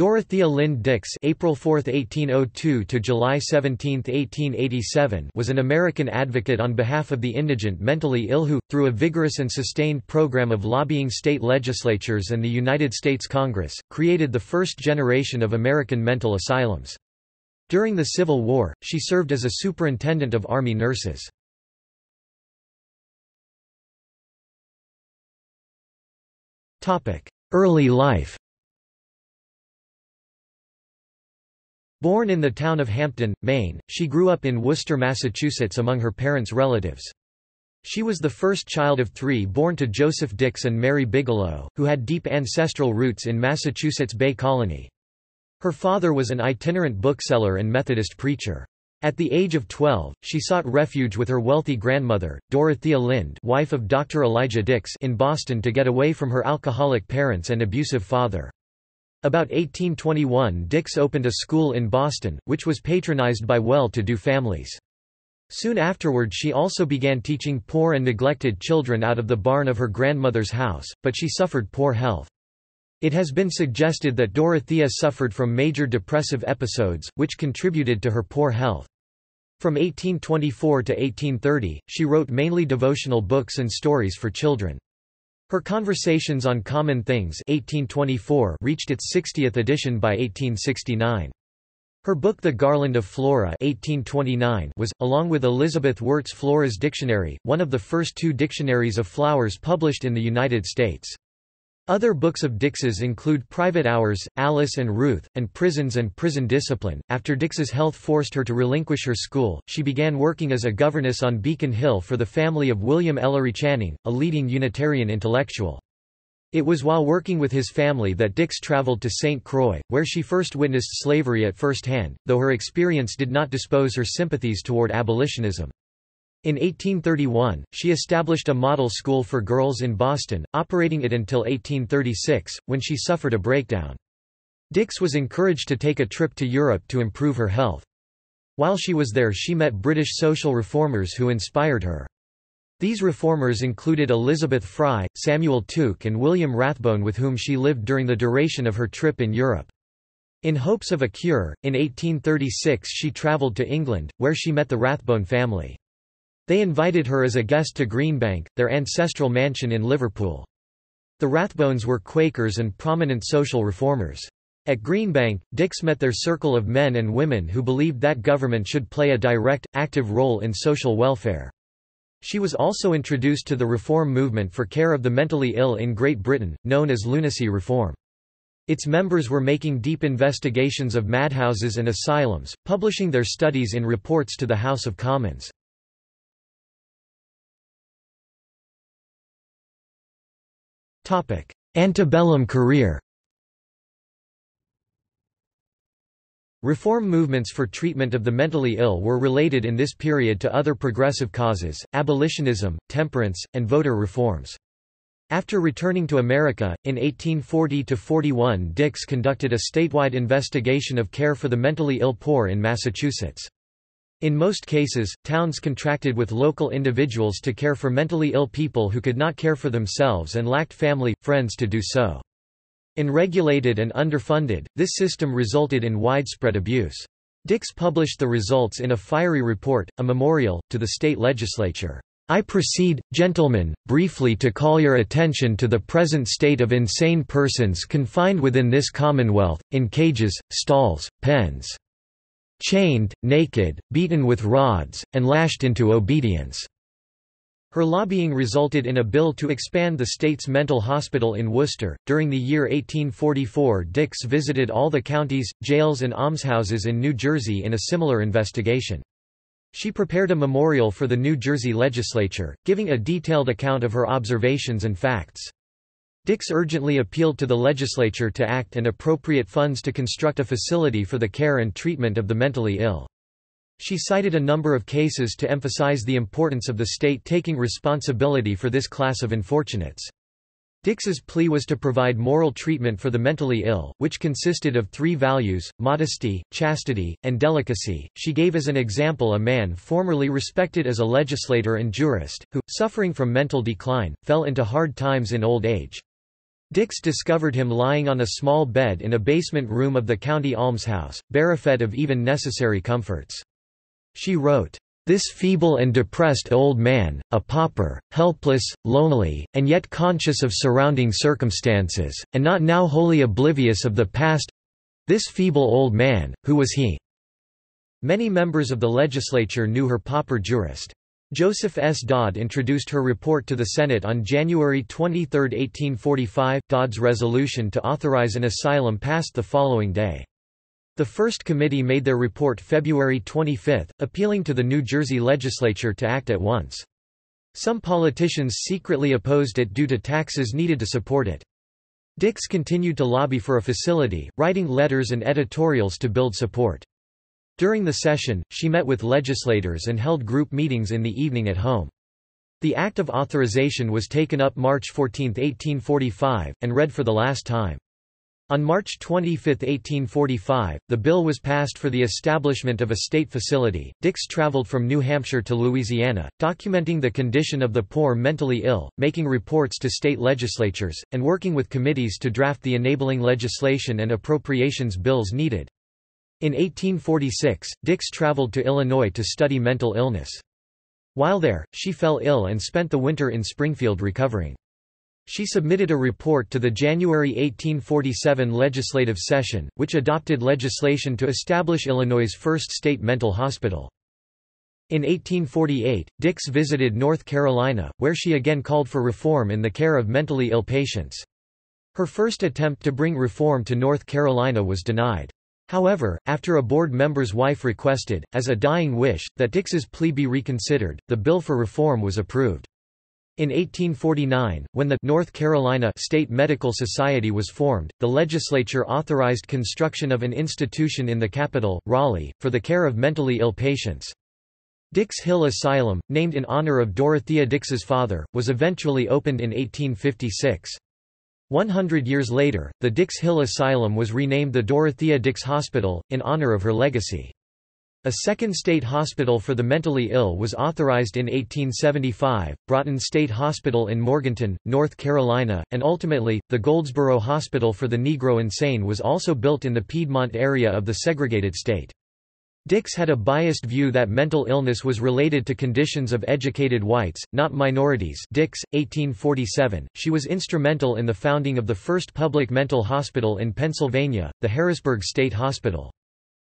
Dorothea Lynde Dix (April 4, 1802 to July 17, 1887) was an American advocate on behalf of the indigent mentally ill who, through a vigorous and sustained program of lobbying state legislatures and the United States Congress, created the first generation of American mental asylums. During the Civil War, she served as a superintendent of Army nurses. Topic: Early life. Born in the town of Hampton, Maine, she grew up in Worcester, Massachusetts among her parents' relatives. She was the first child of three born to Joseph Dix and Mary Bigelow, who had deep ancestral roots in Massachusetts Bay Colony. Her father was an itinerant bookseller and Methodist preacher. At the age of 12, she sought refuge with her wealthy grandmother, Dorothea Lynde, wife of Dr. Elijah Dix, in Boston to get away from her alcoholic parents and abusive father. About 1821, Dix opened a school in Boston, which was patronized by well-to-do families. Soon afterward she also began teaching poor and neglected children out of the barn of her grandmother's house, but she suffered poor health. It has been suggested that Dorothea suffered from major depressive episodes, which contributed to her poor health. From 1824 to 1830, she wrote mainly devotional books and stories for children. Her Conversations on Common Things 1824 reached its 60th edition by 1869. Her book The Garland of Flora 1829 was, along with Elizabeth Wirtz Flora's Dictionary, one of the first two dictionaries of flowers published in the United States. Other books of Dix's include Private Hours, Alice and Ruth, and Prisons and Prison Discipline. After Dix's health forced her to relinquish her school, she began working as a governess on Beacon Hill for the family of William Ellery Channing, a leading Unitarian intellectual. It was while working with his family that Dix traveled to St. Croix, where she first witnessed slavery at first hand, though her experience did not dispose her sympathies toward abolitionism. In 1831, she established a model school for girls in Boston, operating it until 1836, when she suffered a breakdown. Dix was encouraged to take a trip to Europe to improve her health. While she was there, she met British social reformers who inspired her. These reformers included Elizabeth Fry, Samuel Tuke, and William Rathbone, with whom she lived during the duration of her trip in Europe. In hopes of a cure, in 1836 she traveled to England, where she met the Rathbone family. They invited her as a guest to Greenbank, their ancestral mansion in Liverpool. The Rathbones were Quakers and prominent social reformers. At Greenbank, Dix met their circle of men and women who believed that government should play a direct, active role in social welfare. She was also introduced to the reform movement for care of the mentally ill in Great Britain, known as Lunacy Reform. Its members were making deep investigations of madhouses and asylums, publishing their studies in reports to the House of Commons. Antebellum career. Reform movements for treatment of the mentally ill were related in this period to other progressive causes, abolitionism, temperance, and voter reforms. After returning to America, in 1840–41 Dix conducted a statewide investigation of care for the mentally ill poor in Massachusetts. In most cases, towns contracted with local individuals to care for mentally ill people who could not care for themselves and lacked family, friends to do so. Unregulated and underfunded, this system resulted in widespread abuse. Dix published the results in a fiery report, a memorial, to the state legislature. I proceed, gentlemen, briefly to call your attention to the present state of insane persons confined within this Commonwealth, in cages, stalls, pens. Chained, naked, beaten with rods, and lashed into obedience." Her lobbying resulted in a bill to expand the state's mental hospital in Worcester. During the year 1844, Dix visited all the counties, jails and almshouses in New Jersey in a similar investigation. She prepared a memorial for the New Jersey legislature, giving a detailed account of her observations and facts. Dix urgently appealed to the legislature to act and appropriate funds to construct a facility for the care and treatment of the mentally ill. She cited a number of cases to emphasize the importance of the state taking responsibility for this class of unfortunates. Dix's plea was to provide moral treatment for the mentally ill, which consisted of three values: modesty, chastity, and delicacy. She gave as an example a man formerly respected as a legislator and jurist, who, suffering from mental decline, fell into hard times in old age. Dix discovered him lying on a small bed in a basement room of the county almshouse, bereft of even necessary comforts. She wrote, "This feeble and depressed old man, a pauper, helpless, lonely, and yet conscious of surrounding circumstances, and not now wholly oblivious of the past—this feeble old man, who was he?" Many members of the legislature knew her pauper jurist. Joseph S. Dodd introduced her report to the Senate on January 23, 1845. Dodd's resolution to authorize an asylum passed the following day. The first committee made their report February 25, appealing to the New Jersey legislature to act at once. Some politicians secretly opposed it due to taxes needed to support it. Dix continued to lobby for a facility, writing letters and editorials to build support. During the session, she met with legislators and held group meetings in the evening at home. The act of authorization was taken up March 14, 1845, and read for the last time. On March 25, 1845, the bill was passed for the establishment of a state facility. Dix traveled from New Hampshire to Louisiana, documenting the condition of the poor mentally ill, making reports to state legislatures, and working with committees to draft the enabling legislation and appropriations bills needed. In 1846, Dix traveled to Illinois to study mental illness. While there, she fell ill and spent the winter in Springfield recovering. She submitted a report to the January 1847 legislative session, which adopted legislation to establish Illinois' first state mental hospital. In 1848, Dix visited North Carolina, where she again called for reform in the care of mentally ill patients. Her first attempt to bring reform to North Carolina was denied. However, after a board member's wife requested, as a dying wish, that Dix's plea be reconsidered, the bill for reform was approved. In 1849, when the North Carolina State Medical Society was formed, the legislature authorized construction of an institution in the capital, Raleigh, for the care of mentally ill patients. Dix Hill Asylum, named in honor of Dorothea Dix's father, was eventually opened in 1856. 100 years later, the Dix Hill Asylum was renamed the Dorothea Dix Hospital, in honor of her legacy. A second state hospital for the mentally ill was authorized in 1875, Broughton State Hospital in Morganton, North Carolina, and ultimately, the Goldsboro Hospital for the Negro Insane was also built in the Piedmont area of the segregated state. Dix had a biased view that mental illness was related to conditions of educated whites, not minorities. Dix, 1847, she was instrumental in the founding of the first public mental hospital in Pennsylvania, the Harrisburg State Hospital.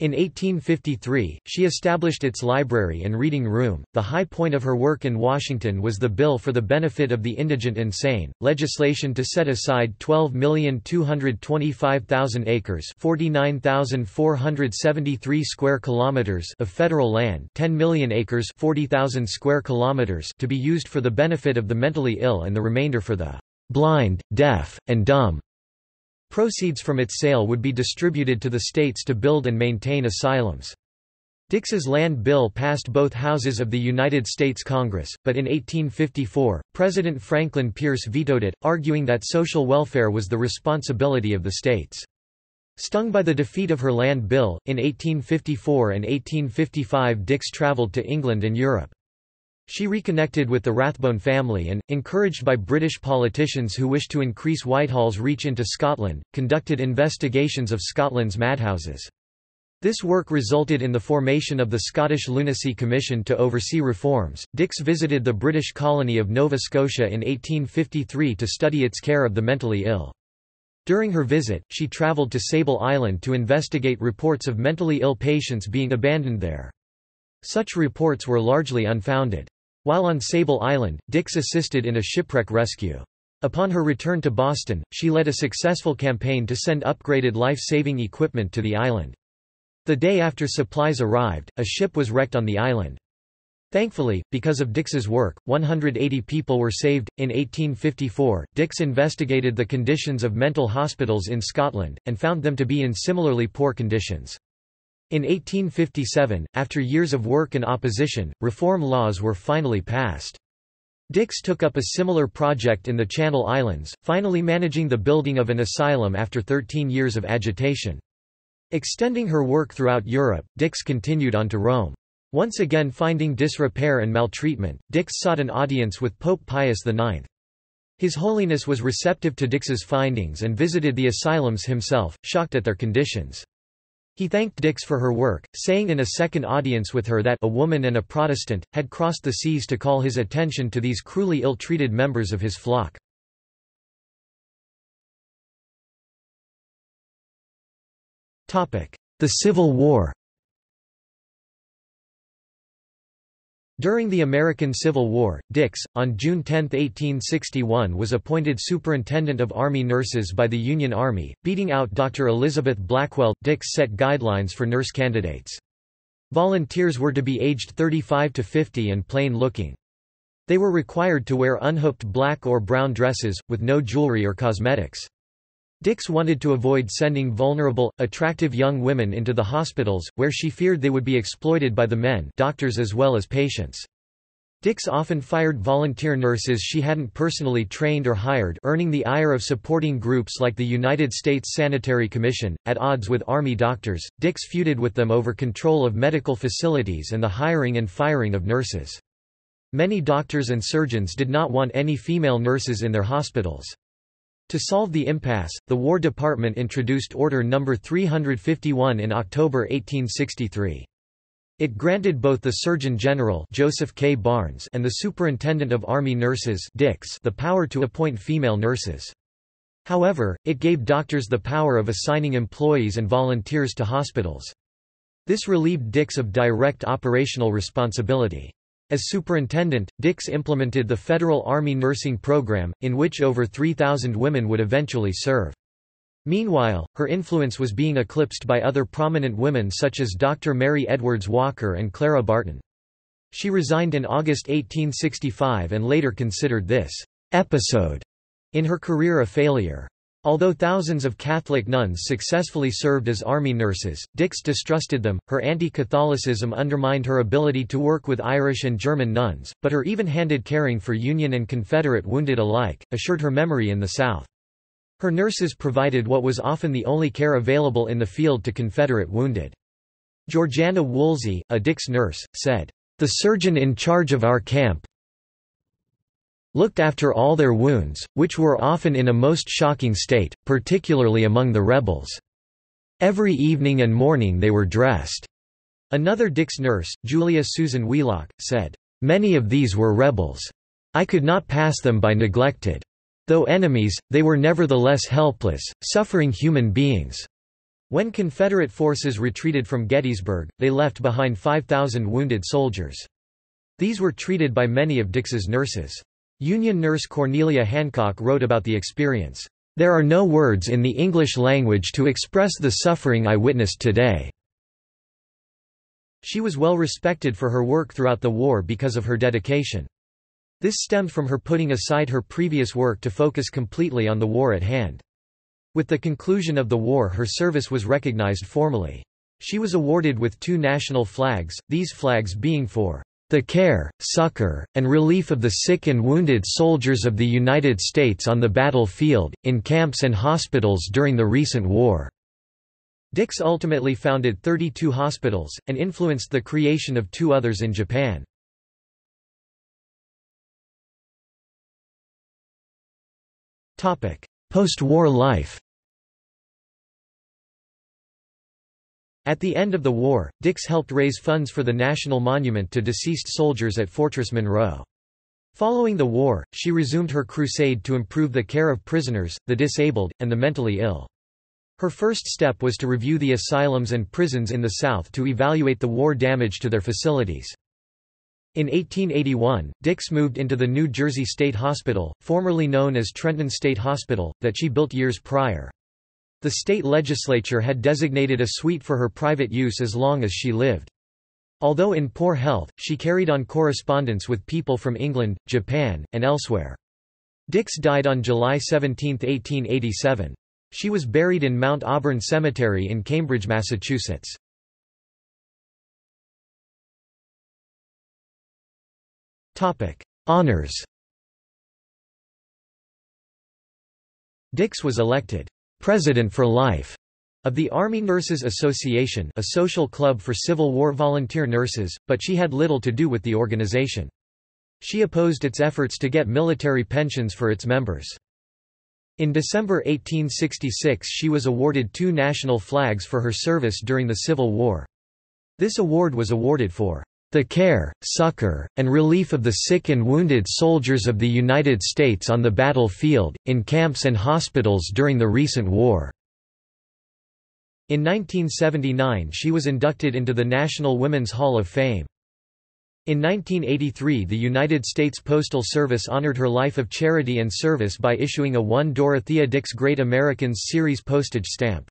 In 1853, she established its library and reading room. The high point of her work in Washington was the bill for the benefit of the indigent insane, legislation to set aside 12,225,000 acres, 49,473 square kilometers of federal land, 10 million acres, 40,000 square kilometers to be used for the benefit of the mentally ill and the remainder for the blind, deaf, and dumb. Proceeds from its sale would be distributed to the states to build and maintain asylums. Dix's land bill passed both houses of the United States Congress, but in 1854, President Franklin Pierce vetoed it, arguing that social welfare was the responsibility of the states. Stung by the defeat of her land bill, in 1854 and 1855 Dix traveled to England and Europe. She reconnected with the Rathbone family and, encouraged by British politicians who wished to increase Whitehall's reach into Scotland, conducted investigations of Scotland's madhouses. This work resulted in the formation of the Scottish Lunacy Commission to oversee reforms. Dix visited the British colony of Nova Scotia in 1853 to study its care of the mentally ill. During her visit, she travelled to Sable Island to investigate reports of mentally ill patients being abandoned there. Such reports were largely unfounded. While on Sable Island, Dix assisted in a shipwreck rescue. Upon her return to Boston, she led a successful campaign to send upgraded life-saving equipment to the island. The day after supplies arrived, a ship was wrecked on the island. Thankfully, because of Dix's work, 180 people were saved. In 1854, Dix investigated the conditions of mental hospitals in Scotland, and found them to be in similarly poor conditions. In 1857, after years of work and opposition, reform laws were finally passed. Dix took up a similar project in the Channel Islands, finally managing the building of an asylum after 13 years of agitation. Extending her work throughout Europe, Dix continued on to Rome. Once again finding disrepair and maltreatment, Dix sought an audience with Pope Pius IX. His Holiness was receptive to Dix's findings and visited the asylums himself, shocked at their conditions. He thanked Dix for her work, saying in a second audience with her that a woman and a Protestant had crossed the seas to call his attention to these cruelly ill-treated members of his flock. Topic: The Civil War. During the American Civil War, Dix, on June 10, 1861, was appointed Superintendent of Army Nurses by the Union Army, beating out Dr. Elizabeth Blackwell. Dix set guidelines for nurse candidates. Volunteers were to be aged 35 to 50 and plain-looking. They were required to wear unhooked black or brown dresses, with no jewelry or cosmetics. Dix wanted to avoid sending vulnerable, attractive young women into the hospitals, where she feared they would be exploited by the men, doctors as well as patients. Dix often fired volunteer nurses she hadn't personally trained or hired, earning the ire of supporting groups like the United States Sanitary Commission. At odds with Army doctors, Dix feuded with them over control of medical facilities and the hiring and firing of nurses. Many doctors and surgeons did not want any female nurses in their hospitals. To solve the impasse, the War Department introduced Order No. 351 in October 1863. It granted both the Surgeon General Joseph K. Barnes and the Superintendent of Army Nurses Dix the power to appoint female nurses. However, it gave doctors the power of assigning employees and volunteers to hospitals. This relieved Dix of direct operational responsibility. As superintendent, Dix implemented the Federal Army Nursing Program, in which over 3,000 women would eventually serve. Meanwhile, her influence was being eclipsed by other prominent women such as Dr. Mary Edwards Walker and Clara Barton. She resigned in August 1865 and later considered this episode in her career a failure. Although thousands of Catholic nuns successfully served as army nurses, Dix distrusted them. Her anti-Catholicism undermined her ability to work with Irish and German nuns, but her even-handed caring for Union and Confederate wounded alike assured her memory in the South. Her nurses provided what was often the only care available in the field to Confederate wounded. Georgiana Woolsey, a Dix nurse, said, "The surgeon in charge of our camp looked after all their wounds, which were often in a most shocking state, particularly among the rebels. Every evening and morning they were dressed." Another Dix nurse, Julia Susan Wheelock, said, "Many of these were rebels. I could not pass them by neglected. Though enemies, they were nevertheless helpless, suffering human beings." When Confederate forces retreated from Gettysburg, they left behind 5,000 wounded soldiers. These were treated by many of Dix's nurses. Union nurse Cornelia Hancock wrote about the experience, "There are no words in the English language to express the suffering I witnessed today." She was well respected for her work throughout the war because of her dedication. This stemmed from her putting aside her previous work to focus completely on the war at hand. With the conclusion of the war, her service was recognized formally. She was awarded with two national flags, these flags being for the care, succor, and relief of the sick and wounded soldiers of the United States on the battlefield, in camps and hospitals during the recent war. Dix ultimately founded 32 hospitals, and influenced the creation of two others in Japan. Post-war life. At the end of the war, Dix helped raise funds for the National Monument to Deceased Soldiers at Fortress Monroe. Following the war, she resumed her crusade to improve the care of prisoners, the disabled, and the mentally ill. Her first step was to review the asylums and prisons in the South to evaluate the war damage to their facilities. In 1881, Dix moved into the New Jersey State Hospital, formerly known as Trenton State Hospital, that she built years prior. The state legislature had designated a suite for her private use as long as she lived. Although in poor health, she carried on correspondence with people from England, Japan, and elsewhere. Dix died on July 17, 1887. She was buried in Mount Auburn Cemetery in Cambridge, Massachusetts. Honors. Dix was elected President for Life of the Army Nurses Association, a social club for Civil War volunteer nurses, but she had little to do with the organization. She opposed its efforts to get military pensions for its members. In December 1866 she was awarded 2 national flags for her service during the Civil War. This award was awarded for the care, succor, and relief of the sick and wounded soldiers of the United States on the battlefield, in camps and hospitals during the recent war. In 1979 she was inducted into the National Women's Hall of Fame. In 1983 the United States Postal Service honored her life of charity and service by issuing a 1 Dorothea Dix Great Americans series postage stamp.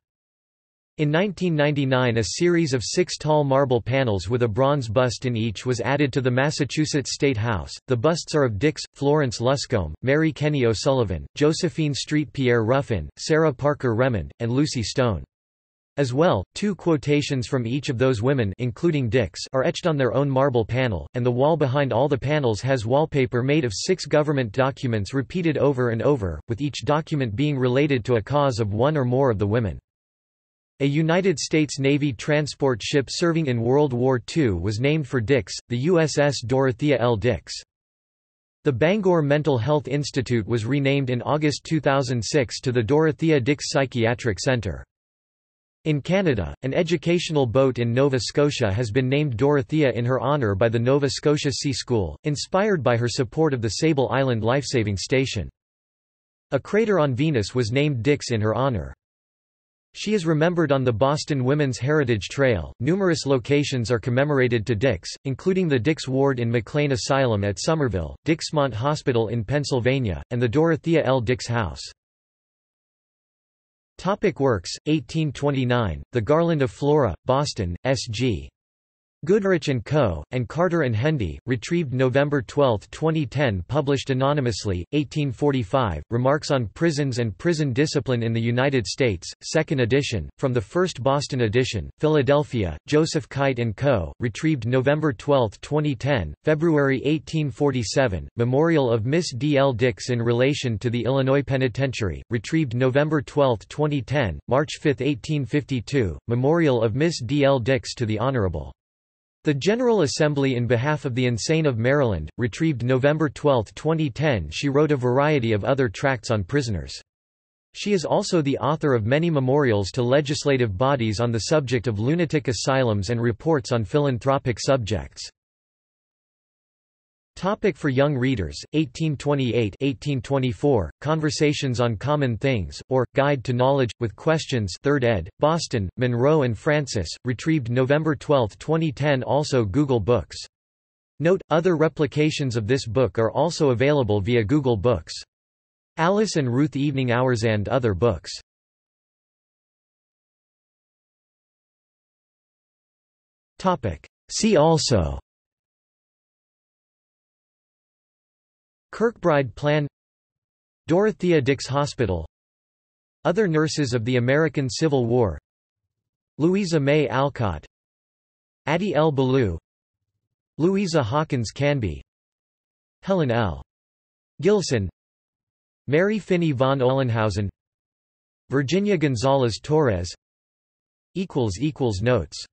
In 1999 a series of 6 tall marble panels with a bronze bust in each was added to the Massachusetts State House. The busts are of Dix, Florence Luscombe, Mary Kenny O'Sullivan, Josephine Street Pierre Ruffin, Sarah Parker Remond, and Lucy Stone. As well, 2 quotations from each of those women, including Dix, are etched on their own marble panel, and the wall behind all the panels has wallpaper made of 6 government documents repeated over and over, with each document being related to a cause of one or more of the women. A United States Navy transport ship serving in World War II was named for Dix, the USS Dorothea L. Dix. The Bangor Mental Health Institute was renamed in August 2006 to the Dorothea Dix Psychiatric Center. In Canada, an educational boat in Nova Scotia has been named Dorothea in her honour by the Nova Scotia Sea School, inspired by her support of the Sable Island lifesaving station. A crater on Venus was named Dix in her honour. She is remembered on the Boston Women's Heritage Trail. Numerous locations are commemorated to Dix, including the Dix Ward in McLean Asylum at Somerville, Dixmont Hospital in Pennsylvania, and the Dorothea L. Dix House. Topic works. 1829, The Garland of Flora, Boston, S.G. Goodrich & Co., and Carter & Hendy, retrieved November 12, 2010, published anonymously, 1845, Remarks on Prisons and Prison Discipline in the United States, 2nd edition, from the 1st Boston edition, Philadelphia, Joseph Kite & Co., retrieved November 12, 2010, February 1847, Memorial of Miss D. L. Dix in relation to the Illinois Penitentiary, retrieved November 12, 2010, March 5, 1852, Memorial of Miss D. L. Dix to the Honorable The General Assembly in behalf of the Insane of Maryland, retrieved November 12, 2010. She wrote a variety of other tracts on prisoners. She is also the author of many memorials to legislative bodies on the subject of lunatic asylums and reports on philanthropic subjects. Topic for young readers, 1828-1824, Conversations on Common Things, or, Guide to Knowledge, with Questions 3rd ed., Boston, Monroe and Francis, retrieved November 12, 2010. Also Google Books. Note, other replications of this book are also available via Google Books. Alice and Ruth Evening Hours and other books. Topic. See also Kirkbride Plan, Dorothea Dix Hospital, Other Nurses of the American Civil War, Louisa May Alcott, Addie L. Ballou, Louisa Hawkins Canby, Helen L. Gilson, Mary Finney von Olenhausen, Virginia Gonzalez Torres. Notes